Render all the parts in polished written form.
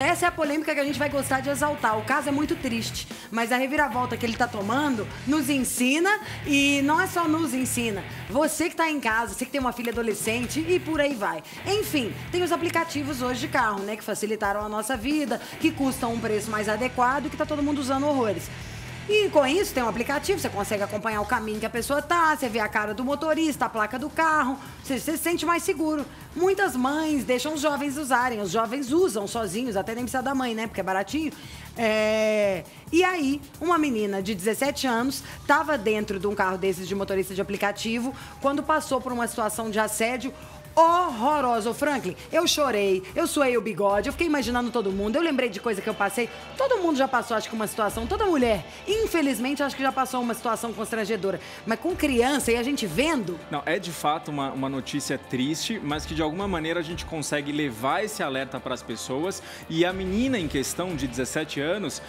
Essa é a polêmica que a gente vai gostar de exaltar. O caso é muito triste, mas a reviravolta que ele tá tomando nos ensina, e não é só nos ensina. Você que tá em casa, você que tem uma filha adolescente e por aí vai. Enfim, tem os aplicativos hoje de carro, né, que facilitaram a nossa vida, que custam um preço mais adequado e que tá todo mundo usando horrores. E com isso tem um aplicativo, você consegue acompanhar o caminho que a pessoa tá, você vê a cara do motorista, a placa do carro, você se sente mais seguro. Muitas mães deixam os jovens usarem, os jovens usam sozinhos, até nem precisa da mãe, né, porque é baratinho. E aí, uma menina de 17 anos estava dentro de um carro desses de motorista de aplicativo, quando passou por uma situação de assédio horrorosa. Ô Franklin, eu chorei, eu suei o bigode, eu fiquei imaginando todo mundo, eu lembrei de coisa que eu passei. Todo mundo já passou, acho que uma situação, toda mulher, infelizmente, acho que já passou uma situação constrangedora. Mas com criança e a gente vendo... Não, é de fato uma notícia triste, mas que de alguma maneira a gente consegue levar esse alerta para as pessoas. E a menina em questão, de 17 anos,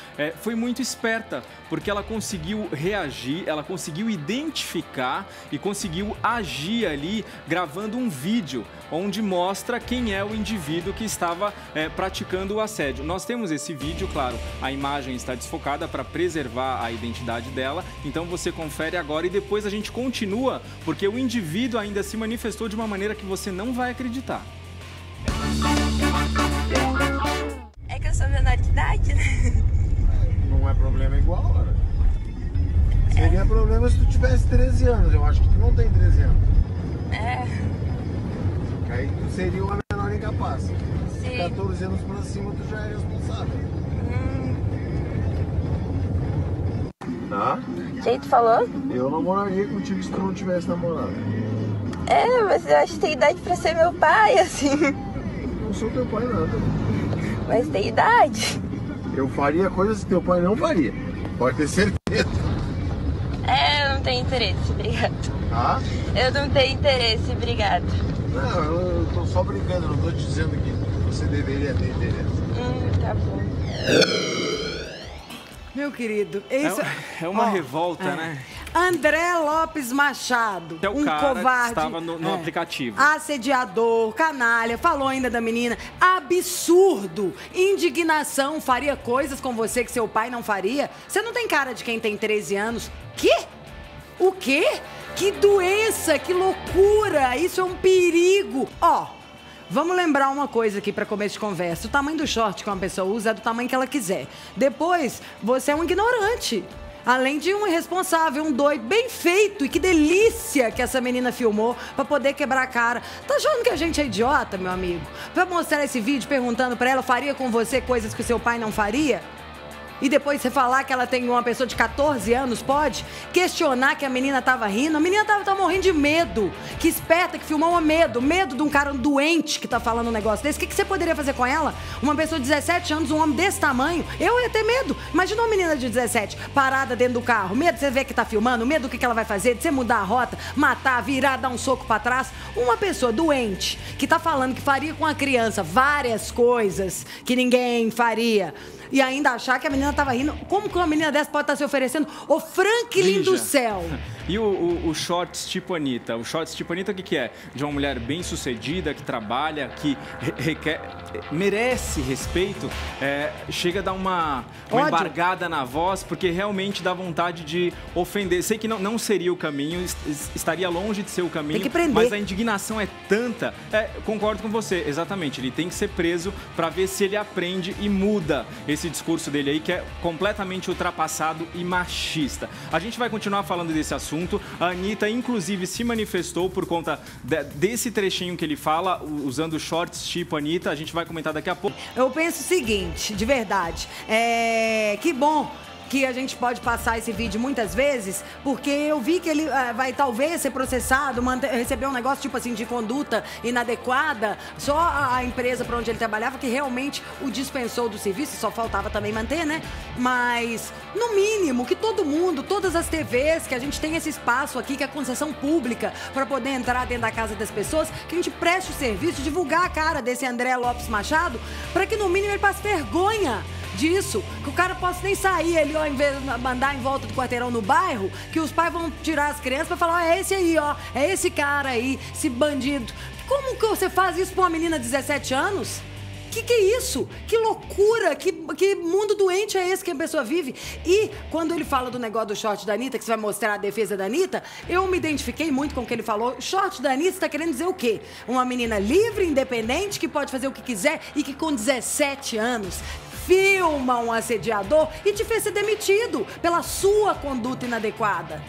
foi muito esperta, porque ela conseguiu reagir, ela conseguiu identificar e conseguiu agir ali, gravando um vídeo onde mostra quem é o indivíduo que estava praticando o assédio. Nós temos esse vídeo, claro, a imagem está desfocada para preservar a identidade dela, então você confere agora e depois a gente continua, porque o indivíduo ainda se manifestou de uma maneira que você não vai acreditar. É que eu sou menor de idade, né? Não é problema igual, né? Seria problema se tu tivesse 13 anos, eu acho que tu não tem 13 anos. Aí tu seria uma menor incapaz. Sim. 14 anos pra cima tu já é responsável. Tá? Quem tu falou? Eu namoraria contigo se tu não tivesse namorado. É, mas eu acho que tem idade pra ser meu pai, assim. Não sou teu pai nada. Mas tem idade. Eu faria coisas que teu pai não faria. Pode ter certeza. É, eu não tenho interesse, obrigado. Ah? Eu não tenho interesse, obrigado. Não, eu tô só brincando, não tô te dizendo que você deveria ter interesse. Tá bom. Meu querido, isso... É uma revolta, né? André Lopes Machado, que é um cara covarde, que estava no aplicativo. Assediador, canalha, falou ainda da menina. Absurdo! Indignação, faria coisas com você que seu pai não faria. Você não tem cara de quem tem 13 anos. Quê? O quê? Que doença, que loucura, isso é um perigo. Ó, vamos lembrar uma coisa aqui para começo de conversa. O tamanho do short que uma pessoa usa é do tamanho que ela quiser. Depois, você é um ignorante, além de um irresponsável, um doido. Bem feito, e que delícia que essa menina filmou para poder quebrar a cara. Tá achando que a gente é idiota, meu amigo? Pra mostrar esse vídeo perguntando para ela, faria com você coisas que o seu pai não faria? E depois você falar que ela tem uma pessoa de 14 anos, pode? Questionar que a menina tava rindo. A menina tava morrendo de medo. Que esperta, que filmou um medo. Medo de um cara doente que tá falando um negócio desse. O que você poderia fazer com ela? Uma pessoa de 17 anos, um homem desse tamanho. Eu ia ter medo. Imagina uma menina de 17 parada dentro do carro. Medo de você ver que tá filmando. Medo do que ela vai fazer. De você mudar a rota, matar, virar, dar um soco pra trás. Uma pessoa doente que tá falando que faria com a criança várias coisas que ninguém faria. E ainda achar que a menina tava rindo. Como que uma menina dessa pode estar se oferecendo? Ô Franklin do céu! E o shorts tipo Anitta? O shorts tipo Anitta, o que é? De uma mulher bem sucedida, que trabalha, que merece respeito. Chega a dar uma embargada na voz, porque realmente dá vontade de ofender. Sei que não seria o caminho, estaria longe de ser o caminho. Tem que prender. Mas a indignação é tanta. Concordo com você, exatamente. Ele tem que ser preso para ver se ele aprende e muda esse discurso dele aí, que é completamente ultrapassado e machista. A gente vai continuar falando desse assunto. A Anitta, inclusive, se manifestou por conta desse trechinho que ele fala, usando shorts tipo Anitta. A gente vai comentar daqui a pouco. Eu penso o seguinte, de verdade, que bom que a gente pode passar esse vídeo muitas vezes, porque eu vi que ele vai talvez ser processado, receber um negócio tipo assim de conduta inadequada. Só a empresa para onde ele trabalhava, que realmente o dispensou do serviço, só faltava também manter, né? Mas, no mínimo, que todo mundo, todas as TVs, que a gente tem esse espaço aqui, que é concessão pública, para poder entrar dentro da casa das pessoas, que a gente preste o serviço, divulgar a cara desse André Lopes Machado, para que no mínimo ele passe vergonha disso, que o cara possa nem sair ali, ó, em vez de mandar em volta do quarteirão no bairro, que os pais vão tirar as crianças pra falar, ó, é esse aí, ó, é esse cara aí, esse bandido. Como que você faz isso pra uma menina de 17 anos? Que é isso? Que loucura, que mundo doente é esse que a pessoa vive? E quando ele fala do negócio do short da Anitta, que você vai mostrar a defesa da Anitta, eu me identifiquei muito com o que ele falou. Short da Anitta está querendo dizer o quê? Uma menina livre, independente, que pode fazer o que quiser e que com 17 anos... filma um assediador e te fez ser demitido pela sua conduta inadequada.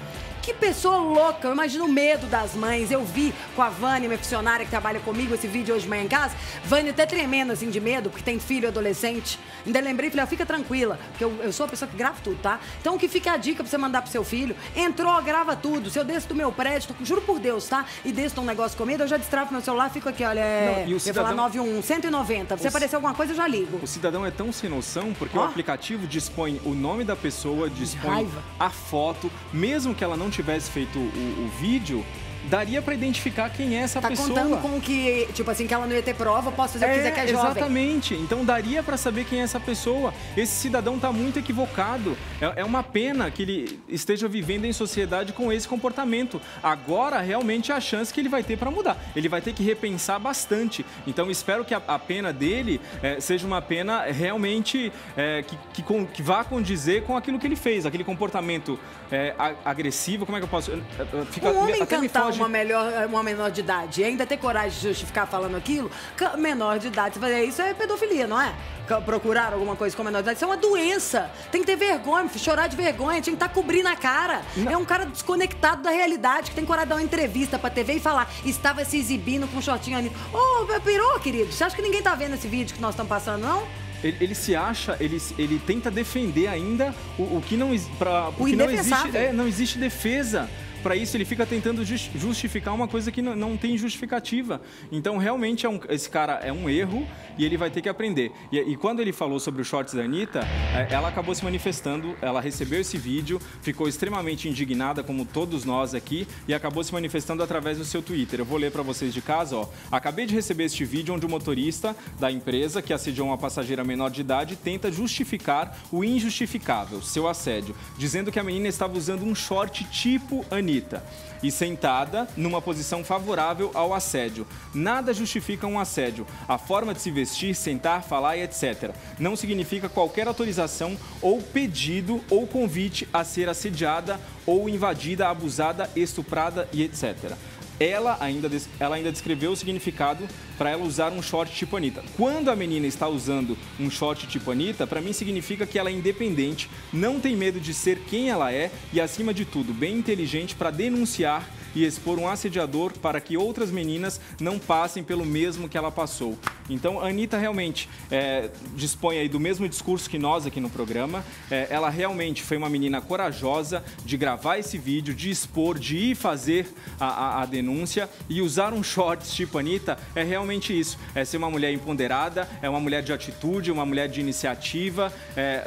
Que pessoa louca, eu imagino o medo das mães. Eu vi com a Vânia, minha funcionária que trabalha comigo, esse vídeo hoje de manhã em casa. Vânia até tremendo assim de medo, porque tem filho adolescente. Ainda lembrei, falei, fica tranquila, porque eu sou a pessoa que grava tudo, tá? Então que fica a dica pra você mandar pro seu filho. Entrou, grava tudo. Se eu desço do meu prédio, juro por Deus, tá? E desço de um negócio com medo, eu já destravo meu celular, fico aqui, olha, eu cidadão... vou lá 91, 190. Se aparecer alguma coisa, eu já ligo. O cidadão é tão sem noção, porque o aplicativo dispõe o nome da pessoa, dispõe a foto, mesmo que ela não tivesse feito o vídeo, daria pra identificar quem é essa pessoa. Tá contando com que, tipo assim, que ela não ia ter prova, posso fazer o que quiser, que é jovem. Exatamente. Então daria pra saber quem é essa pessoa. Esse cidadão tá muito equivocado. É uma pena que ele esteja vivendo em sociedade com esse comportamento. Agora, realmente, é a chance que ele vai ter pra mudar. Ele vai ter que repensar bastante. Então, espero que a pena dele seja uma pena realmente que vá condizer com aquilo que ele fez. Aquele comportamento agressivo, como é que eu posso... Fica, um homem até me fala uma menor de idade e ainda ter coragem de justificar falando aquilo, menor de idade, isso é pedofilia, não é? Procurar alguma coisa com menor de idade, isso é uma doença. Tem que ter vergonha, chorar de vergonha, tem que estar cobrindo a cara. Não. É um cara desconectado da realidade, que tem coragem de dar uma entrevista pra TV e falar, estava se exibindo com um shortinho ali. Ô, pirou, querido, você acha que ninguém tá vendo esse vídeo que nós estamos passando, não? Ele se acha, ele tenta defender ainda o que não, o que não existe, não existe defesa. Para isso, ele fica tentando justificar uma coisa que não tem justificativa. Então, realmente, esse cara é um erro e ele vai ter que aprender. E quando ele falou sobre os shorts da Anitta, ela acabou se manifestando, ela recebeu esse vídeo, ficou extremamente indignada, como todos nós aqui, e acabou se manifestando através do seu Twitter. Eu vou ler para vocês de casa, ó. Acabei de receber este vídeo onde o motorista da empresa, que assediou uma passageira menor de idade, tenta justificar o injustificável, seu assédio, dizendo que a menina estava usando um short tipo Anitta e sentada numa posição favorável ao assédio. Nada justifica um assédio. A forma de se vestir, sentar, falar e etc. Não significa qualquer autorização ou pedido ou convite a ser assediada ou invadida, abusada, estuprada e etc. Ela ainda descreveu o significado para ela usar um short tipo Anitta. Quando a menina está usando um short tipo Anitta, para mim significa que ela é independente, não tem medo de ser quem ela é e, acima de tudo, bem inteligente para denunciar e expor um assediador para que outras meninas não passem pelo mesmo que ela passou. Então, a Anitta realmente dispõe aí do mesmo discurso que nós aqui no programa. Ela realmente foi uma menina corajosa de gravar esse vídeo, de expor, de ir fazer a denúncia, e usar um shorts tipo Anitta é realmente isso. É ser uma mulher empoderada, é uma mulher de atitude, uma mulher de iniciativa,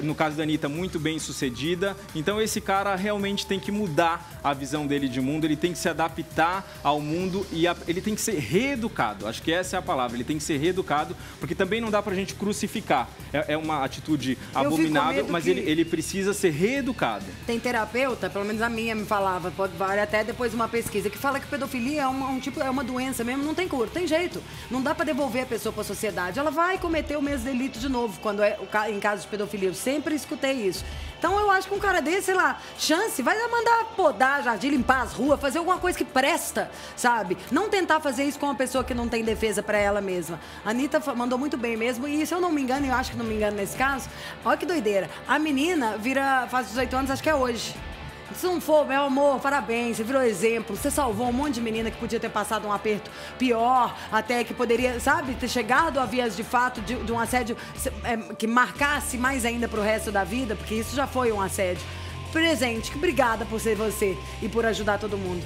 no caso da Anitta, muito bem sucedida. Então, esse cara realmente tem que mudar a visão dele de mundo, ele tem que se adaptar ao mundo e ele tem que ser reeducado. Acho que essa é a palavra, ele tem que ser reeducado, porque também não dá pra gente crucificar. É uma atitude abominável, mas ele precisa ser reeducado. Tem terapeuta, pelo menos a minha me falava, pode variar até depois de uma pesquisa, que fala que pedofilia é uma doença mesmo, não tem cura, não tem jeito. Não dá pra devolver a pessoa pra sociedade, ela vai cometer o mesmo delito de novo, quando em caso de pedofilia, eu sempre escutei isso. Então eu acho que um cara desse, sei lá, chance, vai mandar podar jardim, limpar as ruas, fazer alguma coisa que presta, sabe? Não tentar fazer isso com uma pessoa que não tem defesa pra ela mesma. A Anitta mandou muito bem mesmo, e se eu não me engano, eu acho que não me engano nesse caso, olha que doideira, a menina faz 18 anos, acho que é hoje. Se não for, meu amor, parabéns, você virou exemplo, você salvou um monte de menina que podia ter passado um aperto pior, até que poderia, sabe, ter chegado a vias de fato de um assédio que marcasse mais ainda pro resto da vida, porque isso já foi um assédio. Presente, obrigada por ser você e por ajudar todo mundo.